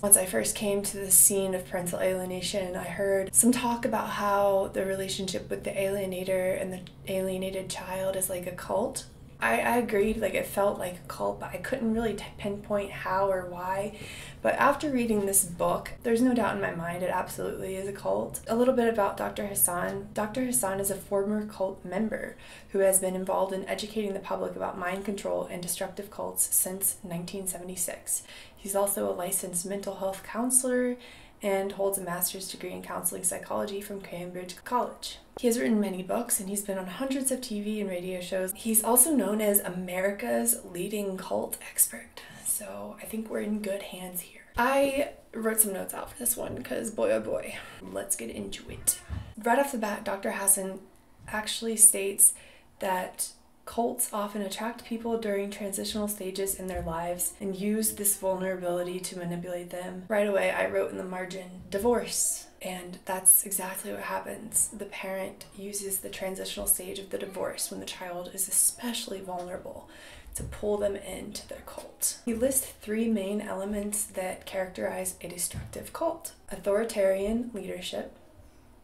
Once I first came to the scene of parental alienation, I heard some talk about how the relationship with the alienator and the alienated child is like a cult. I agreed, like it felt like a cult, but I couldn't really pinpoint how or why. But after reading this book, there's no doubt in my mind it absolutely is a cult. A little bit about Dr. Hassan. Dr. Hassan is a former cult member who has been involved in educating the public about mind control and destructive cults since 1976. He's also a licensed mental health counselor and holds a master's degree in counseling psychology from Cambridge College. He has written many books and he's been on hundreds of TV and radio shows. He's also known as America's leading cult expert, so I think we're in good hands here. I wrote some notes out for this one because boy oh boy, let's get into it. Right off the bat, Dr. Hassan actually states that cults often attract people during transitional stages in their lives and use this vulnerability to manipulate them. Right away, I wrote in the margin, divorce. And that's exactly what happens. The parent uses the transitional stage of the divorce when the child is especially vulnerable to pull them into their cult. He lists three main elements that characterize a destructive cult: authoritarian leadership,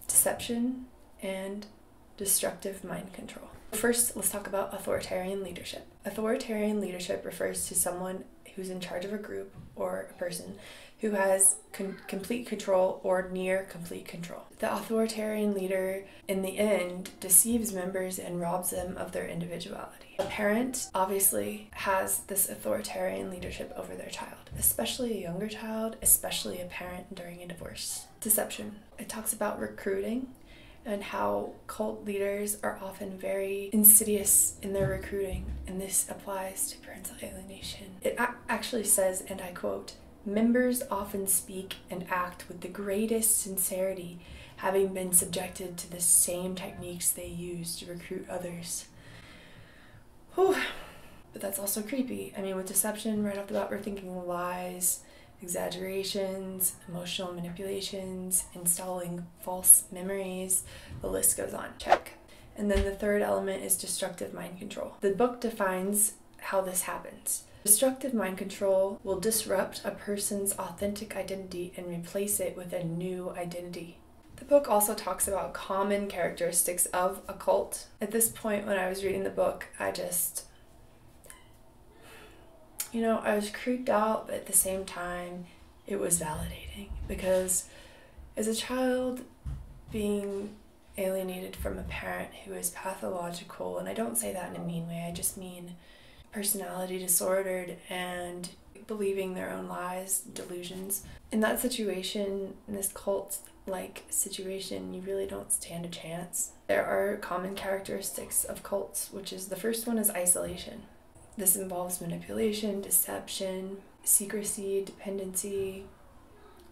deception, and destructive mind control. First, let's talk about authoritarian leadership. Authoritarian leadership refers to someone who's in charge of a group or a person who has complete control or near complete control. The authoritarian leader, in the end, deceives members and robs them of their individuality. A parent obviously has this authoritarian leadership over their child, especially a younger child, especially a parent during a divorce. Deception. It talks about recruiting and how cult leaders are often very insidious in their recruiting, and this applies to parental alienation. It actually says, and I quote, "Members often speak and act with the greatest sincerity, having been subjected to the same techniques they use to recruit others." Whew. But that's also creepy. I mean, with deception, right off the bat, we're thinking lies, exaggerations, emotional manipulations, installing false memories, the list goes on. Check. And then the third element is destructive mind control. The book defines how this happens. Destructive mind control will disrupt a person's authentic identity and replace it with a new identity. The book also talks about common characteristics of a cult. At this point, when I was reading the book, I just, you know, I was creeped out, but at the same time, it was validating, because as a child being alienated from a parent who is pathological, and I don't say that in a mean way, I just mean personality disordered and believing their own lies, delusions. In that situation, in this cult-like situation, you really don't stand a chance. There are common characteristics of cults, which is the first one is isolation. This involves manipulation, deception, secrecy, dependency,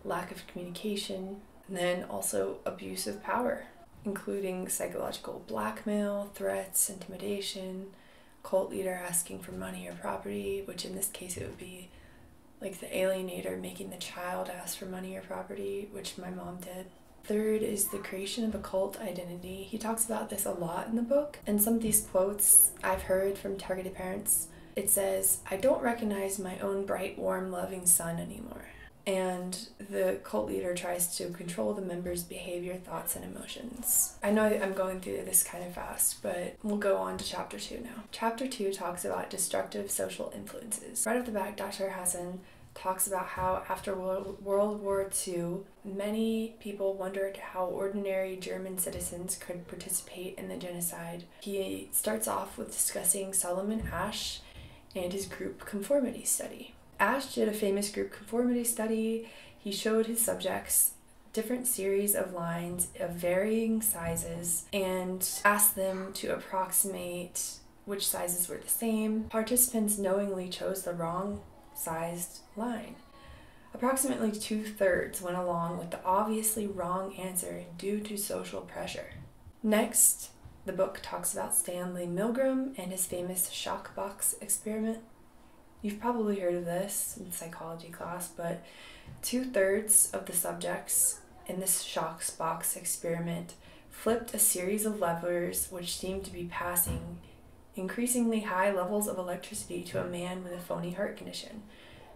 lack of communication, and then also abuse of power, including psychological blackmail, threats, intimidation, cult leader asking for money or property, which in this case it would be like the alienator making the child ask for money or property, which my mom did. Third is the creation of a cult identity. He talks about this a lot in the book, and some of these quotes I've heard from targeted parents. It says, "I don't recognize my own bright, warm, loving son anymore." And the cult leader tries to control the member's behavior, thoughts, and emotions. I know I'm going through this kind of fast, but we'll go on to chapter 2 now. Chapter 2 talks about destructive social influences. Right off the bat, Dr. Hassan talks about how after World War II, many people wondered how ordinary German citizens could participate in the genocide. He starts off with discussing Solomon Ash and his group conformity study. Ash did a famous group conformity study. He showed his subjects different series of lines of varying sizes and asked them to approximate which sizes were the same. Participants knowingly chose the wrong sized line. Approximately 2/3 went along with the obviously wrong answer due to social pressure. Next, the book talks about Stanley Milgram and his famous shock box experiment. You've probably heard of this in psychology class, but 2/3 of the subjects in this shock box experiment flipped a series of levers which seemed to be passing increasingly high levels of electricity to a man with a phony heart condition.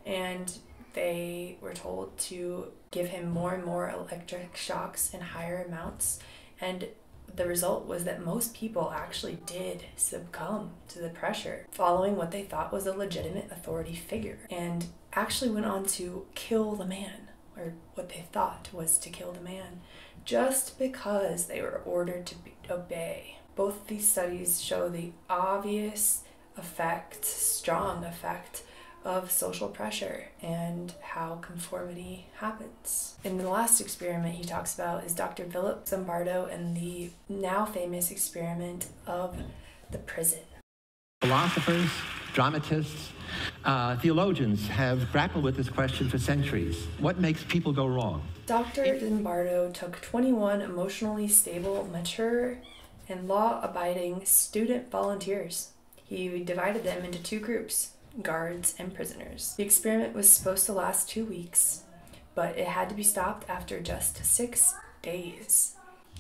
And they were told to give him more and more electric shocks in higher amounts, and the result was that most people actually did succumb to the pressure, following what they thought was a legitimate authority figure, and actually went on to kill the man, or what they thought was to kill the man, just because they were ordered to obey. Both these studies show the obvious effect, strong effect, of social pressure and how conformity happens. And the last experiment he talks about is Dr. Philip Zimbardo and the now famous experiment of the prison. Philosophers, dramatists, theologians have grappled with this question for centuries. What makes people go wrong? Dr. Zimbardo took 21 emotionally stable, mature, and law-abiding student volunteers. He divided them into two groups: guards and prisoners. The experiment was supposed to last 2 weeks, but it had to be stopped after just 6 days.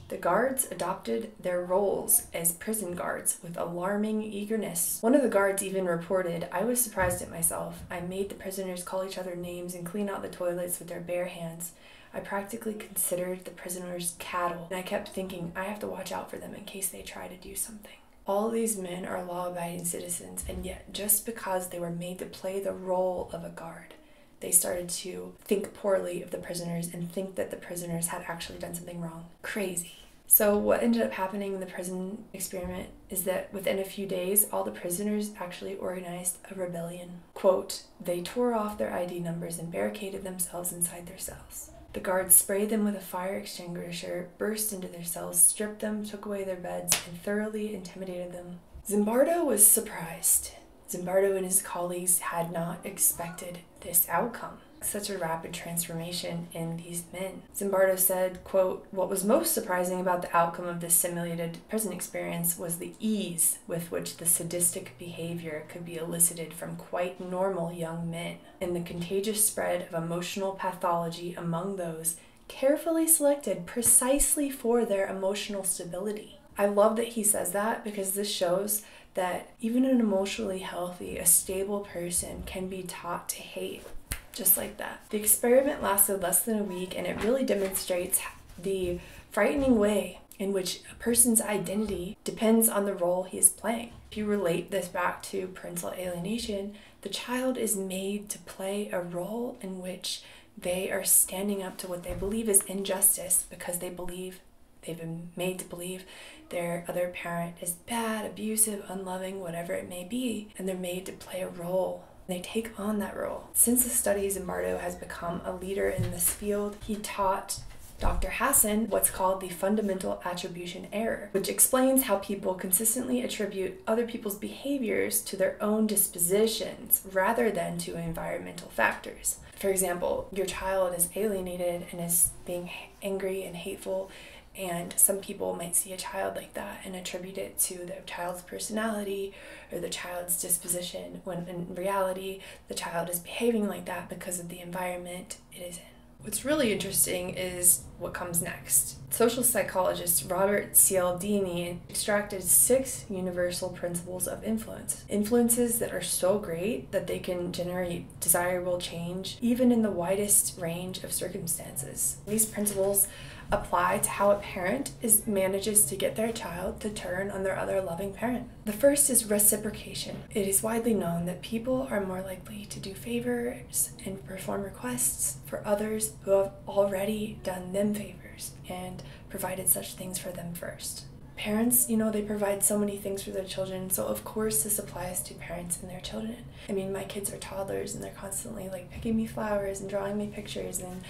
The guards adopted their roles as prison guards with alarming eagerness. One of the guards even reported, "I was surprised at myself. I made the prisoners call each other names and clean out the toilets with their bare hands. I practically considered the prisoners cattle, and I kept thinking, I have to watch out for them in case they try to do something." All these men are law-abiding citizens, and yet just because they were made to play the role of a guard, they started to think poorly of the prisoners and think that the prisoners had actually done something wrong. Crazy. So what ended up happening in the prison experiment is that within a few days, all the prisoners actually organized a rebellion. Quote, "They tore off their ID numbers and barricaded themselves inside their cells. The guards sprayed them with a fire extinguisher, burst into their cells, stripped them, took away their beds, and thoroughly intimidated them." Zimbardo was surprised. Zimbardo and his colleagues had not expected this outcome, such a rapid transformation in these men. Zimbardo said, quote, "What was most surprising about the outcome of this simulated prison experience was the ease with which the sadistic behavior could be elicited from quite normal young men, and the contagious spread of emotional pathology among those carefully selected precisely for their emotional stability." I love that he says that, because this shows that even an emotionally healthy, a stable person can be taught to hate. Just like that. The experiment lasted less than a week, and it really demonstrates the frightening way in which a person's identity depends on the role he is playing. If you relate this back to parental alienation, the child is made to play a role in which they are standing up to what they believe is injustice, because they believe they've been made to believe their other parent is bad, abusive, unloving, whatever it may be, and they're made to play a role. They take on that role. Since the study, Zimbardo has become a leader in this field. He taught Dr. Hassan what's called the fundamental attribution error, which explains how people consistently attribute other people's behaviors to their own dispositions rather than to environmental factors. For example, your child is alienated and is being angry and hateful, and some people might see a child like that and attribute it to the child's personality or the child's disposition, when in reality, the child is behaving like that because of the environment it is in. What's really interesting is what comes next. Social psychologist Robert Cialdini extracted 6 universal principles of influence. Influences that are so great that they can generate desirable change, even in the widest range of circumstances. These principles apply to how a parent manages to get their child to turn on their other loving parent. The first is reciprocation. It is widely known that people are more likely to do favors and perform requests for others who have already done them favors and provided such things for them first. Parents, you know, they provide so many things for their children, so of course this applies to parents and their children. I mean, my kids are toddlers and they're constantly like picking me flowers and drawing me pictures, and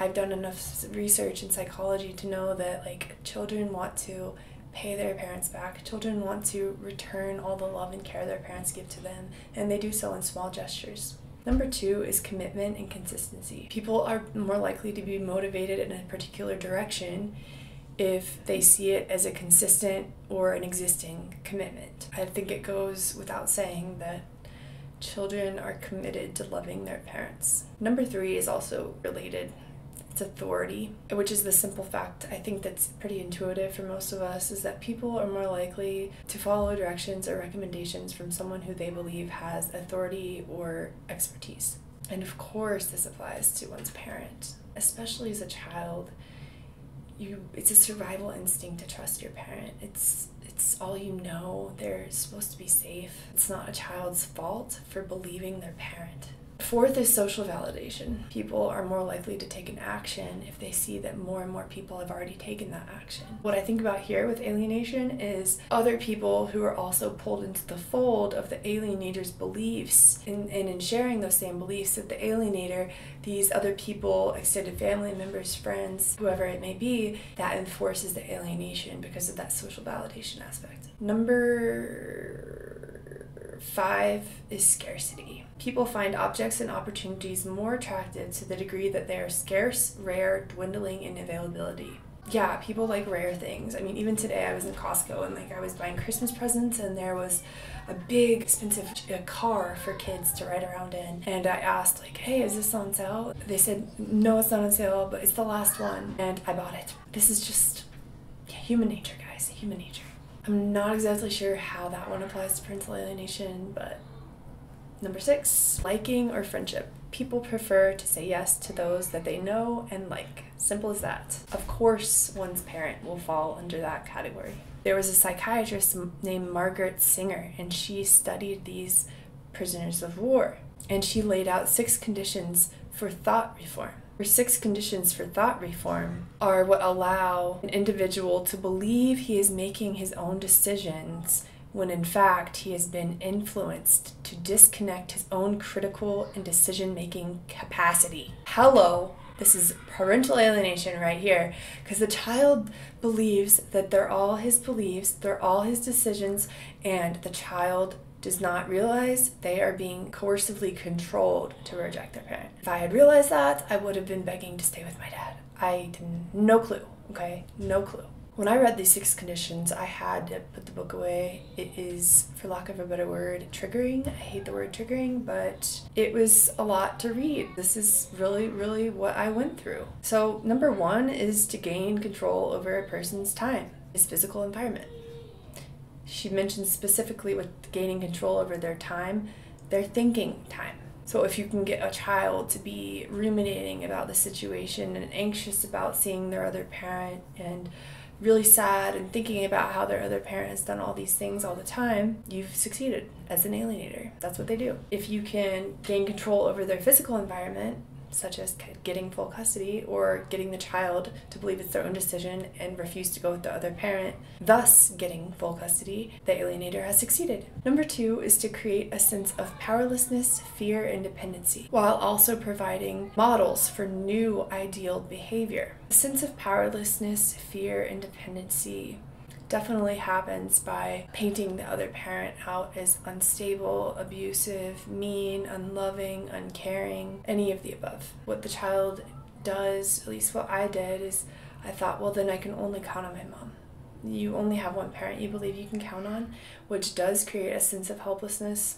I've done enough research in psychology to know that like children want to pay their parents back. Children want to return all the love and care their parents give to them, and they do so in small gestures. Number 2 is commitment and consistency. People are more likely to be motivated in a particular direction if they see it as a consistent or an existing commitment. I think it goes without saying that children are committed to loving their parents. Number 3 is also related. Authority, which is the simple fact, I think that's pretty intuitive for most of us, is that people are more likely to follow directions or recommendations from someone who they believe has authority or expertise. And of course this applies to one's parent, especially as a child. It's a survival instinct to trust your parent. It's all you know. They're supposed to be safe. It's not a child's fault for believing their parent. Fourth is social validation. People are more likely to take an action if they see that more and more people have already taken that action. What I think about here with alienation is other people who are also pulled into the fold of the alienator's beliefs, and in sharing those same beliefs of the alienator, these other people, extended family members, friends, whoever it may be, that enforces the alienation because of that social validation aspect. Number 5 is scarcity. People find objects and opportunities more attractive to the degree that they are scarce, rare, dwindling in availability. Yeah, people like rare things. I mean, even today I was in Costco and I was buying Christmas presents, and there was a big expensive car for kids to ride around in. And I asked hey, is this on sale? They said, no, it's not on sale, but it's the last one. And I bought it. This is just human nature, guys, human nature. I'm not exactly sure how that one applies to parental alienation, but number 6, liking or friendship. People prefer to say yes to those that they know and like. Simple as that. Of course, one's parent will fall under that category. There was a psychiatrist named Margaret Singer, and she studied these prisoners of war, and she laid out 6 conditions for thought reform. Her 6 conditions for thought reform are what allow an individual to believe he is making his own decisions when in fact he has been influenced, to disconnect his own critical and decision-making capacity. Hello, this is parental alienation right here, because the child believes that they're all his beliefs, they're all his decisions, and the child does not realize they are being coercively controlled to reject their parent. If I had realized that, I would have been begging to stay with my dad. I had no clue, okay? No clue. When I read these 6 conditions, I had to put the book away. It is, for lack of a better word, triggering. I hate the word triggering, but it was a lot to read. This is really, really what I went through. So number 1 is to gain control over a person's time, his physical environment. She mentions specifically with gaining control over their time, their thinking time. So if you can get a child to be ruminating about the situation and anxious about seeing their other parent and really sad and thinking about how their other parent has done all these things all the time, you've succeeded as an alienator. That's what they do. If you can gain control over their physical environment, such as getting full custody or getting the child to believe it's their own decision and refuse to go with the other parent, thus getting full custody, the alienator has succeeded. Number 2 is to create a sense of powerlessness, fear, and dependency, while also providing models for new ideal behavior. A sense of powerlessness, fear, and dependency definitely happens by painting the other parent out as unstable, abusive, mean, unloving, uncaring, any of the above. What the child does, at least what I did, is I thought, well, then I can only count on my mom. You only have one parent you believe you can count on, which does create a sense of helplessness,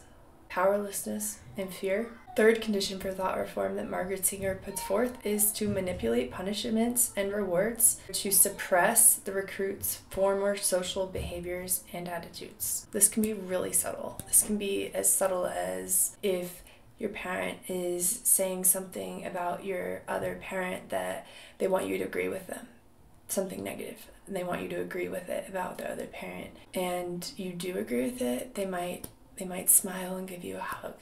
powerlessness, and fear. Third condition for thought reform that Margaret Singer puts forth is to manipulate punishments and rewards to suppress the recruit's former social behaviors and attitudes. This can be really subtle. This can be as subtle as if your parent is saying something about your other parent that they want you to agree with them, something negative, and they want you to agree with it about the other parent, and you do agree with it, they might smile and give you a hug.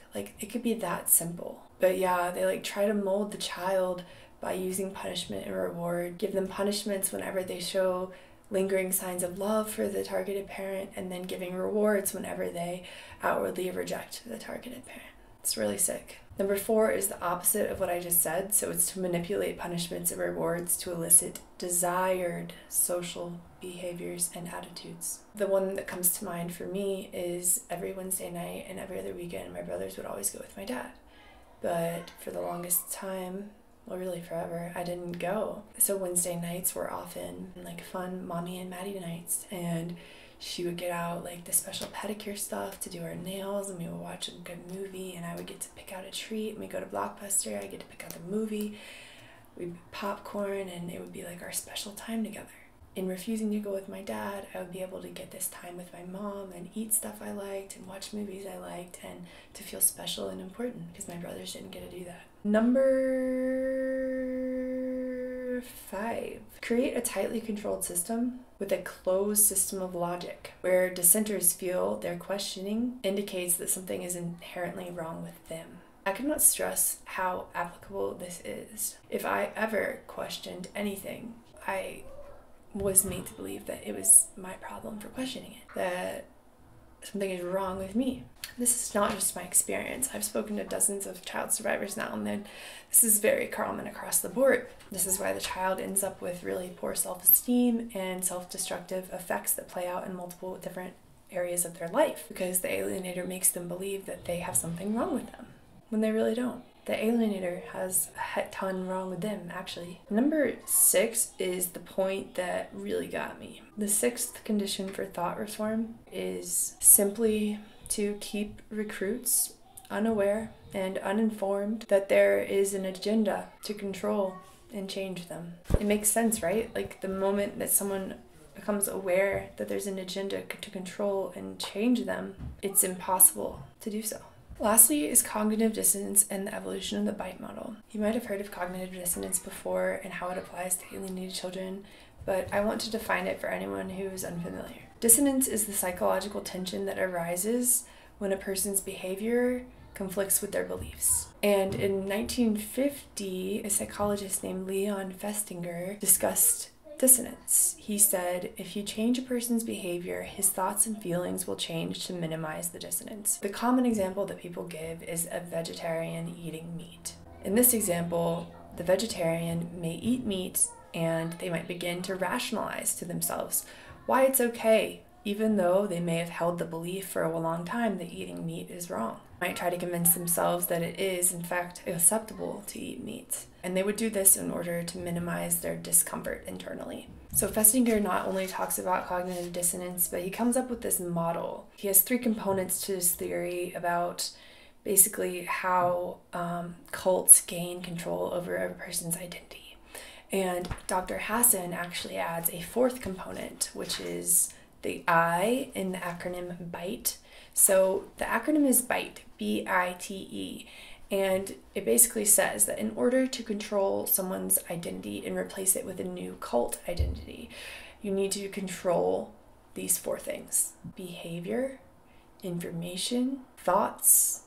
It could be that simple. But yeah, they try to mold the child by using punishment and reward, give them punishments whenever they show lingering signs of love for the targeted parent, and then giving rewards whenever they outwardly reject the targeted parent. It's really sick. Number 4 is the opposite of what I just said, so it's to manipulate punishments and rewards to elicit desired social behaviors and attitudes. The one that comes to mind for me is every Wednesday night and every other weekend, my brothers would always go with my dad. But for the longest time, well, really forever, I didn't go. So Wednesday nights were often fun mommy and Maddie nights, and she would get out the special pedicure stuff to do our nails, and we would watch a good movie, and I would get to pick out a treat, and we go to Blockbuster, I get to pick out the movie, we'd popcorn, and it would be our special time together. in refusing to go with my dad, I would be able to get this time with my mom and eat stuff I liked and watch movies I liked and to feel special and important because my brothers didn't get to do that. Number 5, create a tightly controlled system with a closed system of logic where dissenters feel their questioning indicates that something is inherently wrong with them. I cannot stress how applicable this is. If I ever questioned anything, I was made to believe that it was my problem for questioning it, that something is wrong with me. This is not just my experience. I've spoken to dozens of child survivors now and then. This is very common across the board. This is why the child ends up with really poor self-esteem and self-destructive effects that play out in multiple different areas of their life, because the alienator makes them believe that they have something wrong with them when they really don't. The alienator has a heck ton wrong with them, actually. Number 6 is the point that really got me. The 6th condition for thought reform is simply to keep recruits unaware and uninformed that there is an agenda to control and change them. It makes sense, right? Like, the moment that someone becomes aware that there's an agenda to control and change them, it's impossible to do so. Lastly is cognitive dissonance and the evolution of the BITE model. You might have heard of cognitive dissonance before and how it applies to alienated children, but I want to define it for anyone who is unfamiliar. Dissonance is the psychological tension that arises when a person's behavior conflicts with their beliefs. And in 1950, a psychologist named Leon Festinger discussed dissonance. He said, if you change a person's behavior, his thoughts and feelings will change to minimize the dissonance. The common example that people give is a vegetarian eating meat. In this example, the vegetarian may eat meat and they might begin to rationalize to themselves why it's okay, even though they may have held the belief for a long time that eating meat is wrong. They might try to convince themselves that it is, in fact, acceptable to eat meat. And they would do this in order to minimize their discomfort internally. So Festinger not only talks about cognitive dissonance, but he comes up with this model. He has 3 components to his theory about basically how cults gain control over a person's identity. And Dr. Hassan actually adds a 4th component, which is the I in the acronym BITE. So the acronym is BITE, B-I-T-E, and it basically says that in order to control someone's identity and replace it with a new cult identity, you need to control these 4 things: behavior, information, thoughts,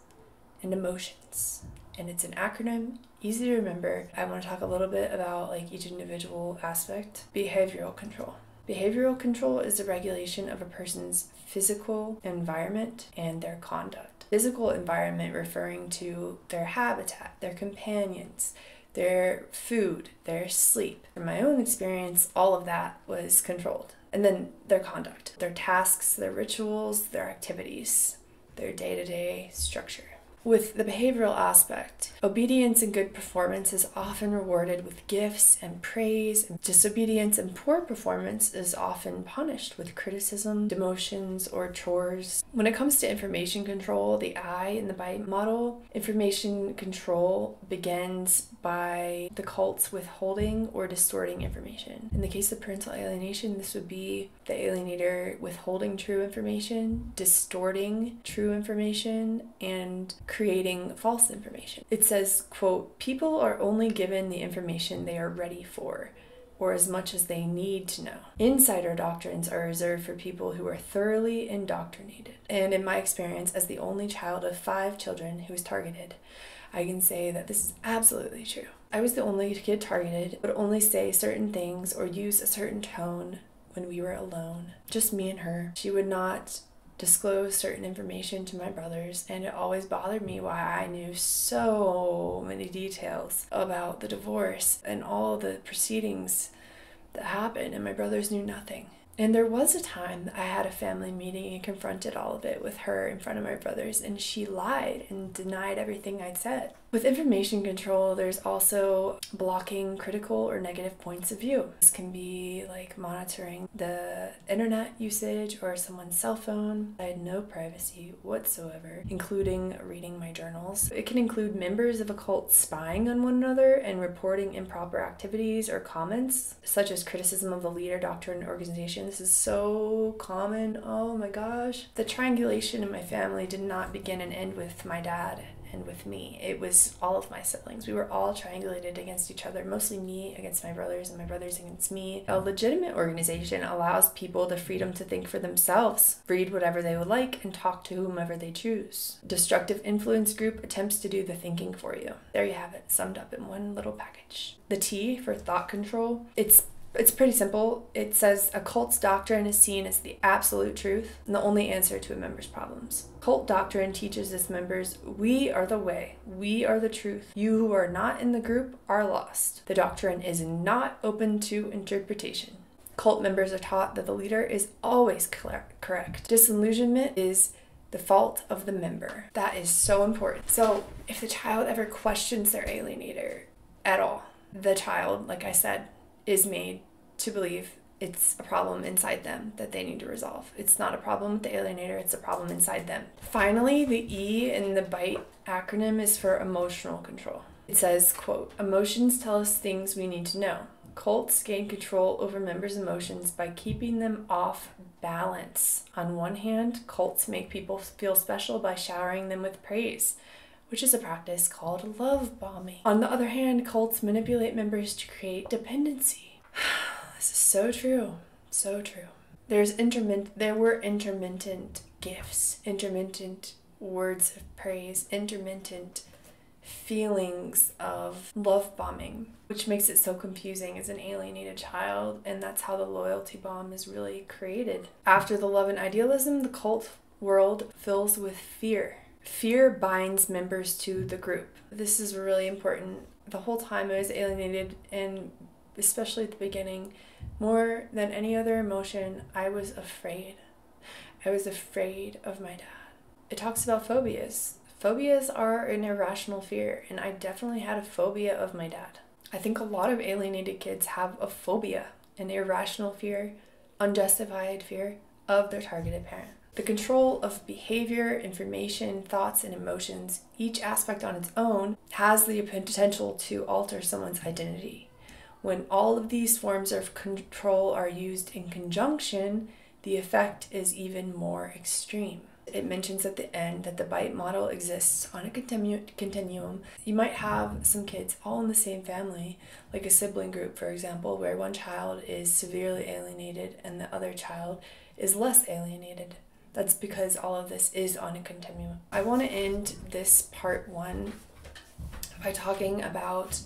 and emotions. And it's an acronym, easy to remember. I want to talk a little bit about like each individual aspect. Behavioral control. Behavioral control is the regulation of a person's physical environment and their conduct. Physical environment referring to their habitat, their companions, their food, their sleep. From my own experience, all of that was controlled. And then their conduct, their tasks, their rituals, their activities, their day-to-day structure. With the behavioral aspect, obedience and good performance is often rewarded with gifts and praise. Disobedience and poor performance is often punished with criticism, demotions, or chores. When it comes to information control, the I in the BITE model, information control begins by the cults withholding or distorting information. In the case of parental alienation, this would be the alienator withholding true information, distorting true information, and creating false information. It says, quote, people are only given the information they are ready for, or as much as they need to know. Insider doctrines are reserved for people who are thoroughly indoctrinated. And in my experience, as the only child of 5 children who was targeted, I can say that this is absolutely true. I was the only kid targeted, would only say certain things or use a certain tone when we were alone. Just me and her. She would not disclose certain information to my brothers, and it always bothered me why I knew so many details about the divorce and all the proceedings that happened, and my brothers knew nothing. And there was a time I had a family meeting and confronted all of it with her in front of my brothers, and she lied and denied everything I'd said. With information control, there's also blocking critical or negative points of view. This can be like monitoring the internet usage or someone's cell phone. I had no privacy whatsoever, including reading my journals. It can include members of a cult spying on one another and reporting improper activities or comments, such as criticism of the leader, doctrine, or organization. This is so common. Oh my gosh. The triangulation in my family did not begin and end with my dad and with me. It was all of my siblings. We were all triangulated against each other, mostly me against my brothers and my brothers against me. A legitimate organization allows people the freedom to think for themselves, read whatever they would like, and talk to whomever they choose. Destructive influence group attempts to do the thinking for you. There you have it, summed up in one little package. The T for thought control. It's pretty simple. It says a cult's doctrine is seen as the absolute truth and the only answer to a member's problems. Cult doctrine teaches its members, we are the way, we are the truth. You who are not in the group are lost. The doctrine is not open to interpretation. Cult members are taught that the leader is always correct. Disillusionment is the fault of the member. That is so important. So if the child ever questions their alienator at all, the child, like I said, is made to believe it's a problem inside them that they need to resolve. It's not a problem with the alienator, it's a problem inside them. Finally, the E in the BITE acronym is for emotional control. It says, quote, "Emotions tell us things we need to know. Cults gain control over members' emotions by keeping them off balance. On one hand, cults make people feel special by showering them with praise, which is a practice called love bombing. On the other hand, cults manipulate members to create dependency." This is so true, so true. There were intermittent gifts, intermittent words of praise, intermittent feelings of love bombing, which makes it so confusing as an alienated child, and that's how the loyalty bomb is really created. After the love and idealism, the cult world fills with fear. Fear binds members to the group. This is really important. The whole time I was alienated, and especially at the beginning, more than any other emotion, I was afraid. I was afraid of my dad. It talks about phobias. Phobias are an irrational fear, and I definitely had a phobia of my dad. I think a lot of alienated kids have a phobia, an irrational fear, unjustified fear of their targeted parent. The control of behavior, information, thoughts, and emotions, each aspect on its own, has the potential to alter someone's identity. When all of these forms of control are used in conjunction, the effect is even more extreme. It mentions at the end that the BITE model exists on a continuum. You might have some kids all in the same family, like a sibling group, for example, where one child is severely alienated and the other child is less alienated. That's because all of this is on a continuum. I want to end this part one by talking about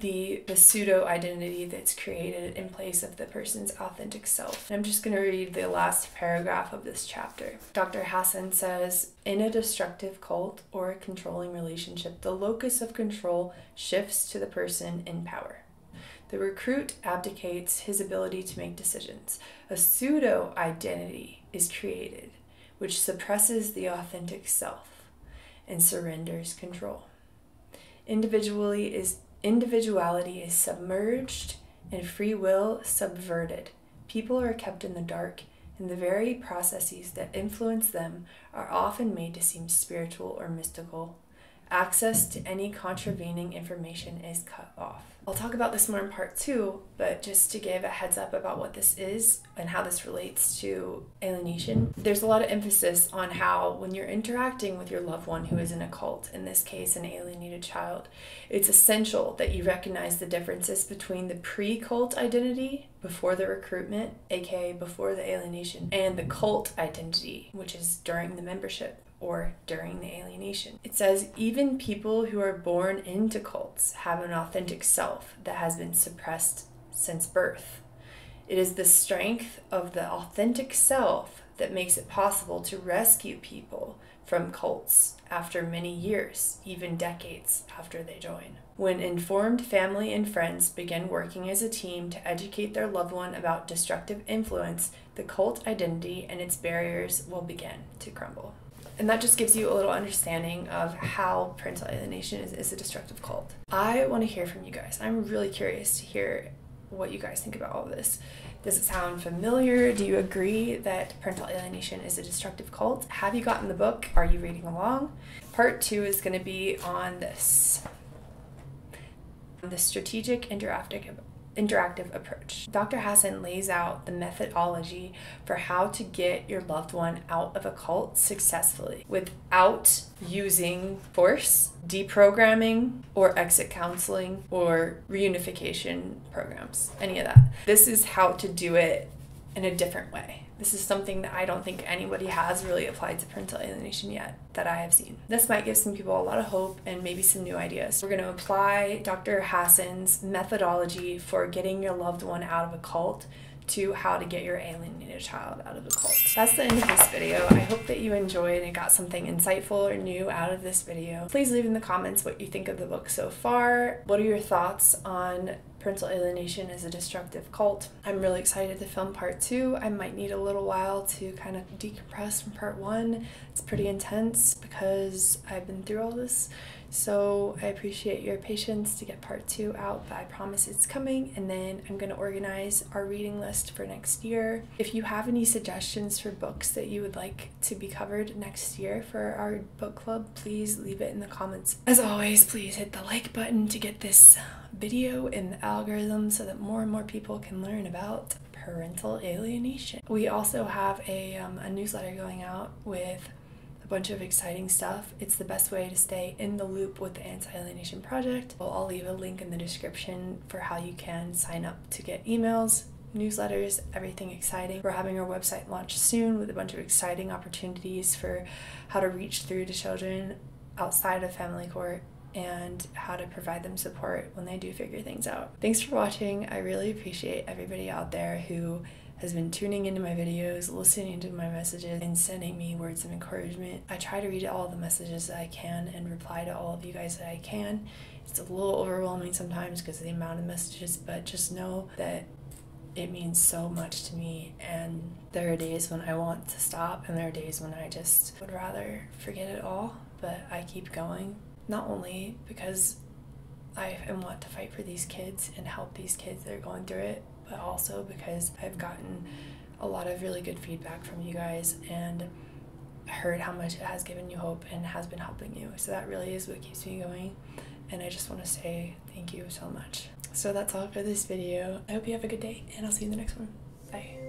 the pseudo-identity that's created in place of the person's authentic self. And I'm just going to read the last paragraph of this chapter. Dr. Hassan says, "In a destructive cult or a controlling relationship, the locus of control shifts to the person in power. The recruit abdicates his ability to make decisions. A pseudo-identity is created, which suppresses the authentic self and surrenders control. Individuality is submerged and free will subverted. People are kept in the dark, and the very processes that influence them are often made to seem spiritual or mystical. Access to any contravening information is cut off." I'll talk about this more in part two, but just to give a heads up about what this is and how this relates to alienation, there's a lot of emphasis on how when you're interacting with your loved one who is in a cult, in this case an alienated child, it's essential that you recognize the differences between the pre-cult identity, before the recruitment, aka before the alienation, and the cult identity, which is during the membership or during the alienation. It says, "Even people who are born into cults have an authentic self that has been suppressed since birth. It is the strength of the authentic self that makes it possible to rescue people from cults after many years, even decades after they join. When informed family and friends begin working as a team to educate their loved one about destructive influence, the cult identity and its barriers will begin to crumble." And that just gives you a little understanding of how parental alienation is a destructive cult. I want to hear from you guys. I'm really curious to hear what you guys think about all this. Does it sound familiar? Do you agree that parental alienation is a destructive cult? Have you gotten the book? Are you reading along? Part 2 is going to be on this. The strategic interactive approach. Dr. Hassan lays out the methodology for how to get your loved one out of a cult successfully without using force, deprogramming, or exit counseling, or reunification programs, any of that. This is how to do it in a different way. This is something that I don't think anybody has really applied to parental alienation yet that I have seen. This might give some people a lot of hope and maybe some new ideas. We're going to apply Dr. Hassan's methodology for getting your loved one out of a cult to how to get your alienated child out of a cult. That's the end of this video. I hope that you enjoyed and got something insightful or new out of this video. Please leave in the comments what you think of the book so far. What are your thoughts on parental alienation is a destructive cult? I'm really excited to film part 2. I might need a little while to kind of decompress from part 1. It's pretty intense because I've been through all this. So I appreciate your patience to get part 2 out, but I promise it's coming. And then I'm going to organize our reading list for next year. If you have any suggestions for books that you would like to be covered next year for our book club, please leave it in the comments. As always, please hit the like button to get this video in the algorithm so that more and more people can learn about parental alienation. We also have a newsletter going out with a bunch of exciting stuff. It's the best way to stay in the loop with the Anti-Alienation Project. Well, I'll leave a link in the description for how you can sign up to get emails, newsletters, everything exciting. We're having our website launch soon with a bunch of exciting opportunities for how to reach through to children outside of family court and how to provide them support when they do figure things out. Thanks for watching. I really appreciate everybody out there who has been tuning into my videos, listening to my messages, and sending me words of encouragement. I try to read all the messages that I can and reply to all of you guys that I can. It's a little overwhelming sometimes because of the amount of messages, but just know that it means so much to me, and there are days when I want to stop and there are days when I just would rather forget it all, but I keep going. Not only because I want to fight for these kids and help these kids that are going through it, but also because I've gotten a lot of really good feedback from you guys and heard how much it has given you hope and has been helping you. So that really is what keeps me going, and I just want to say thank you so much. So that's all for this video. I hope you have a good day, and I'll see you in the next one. Bye.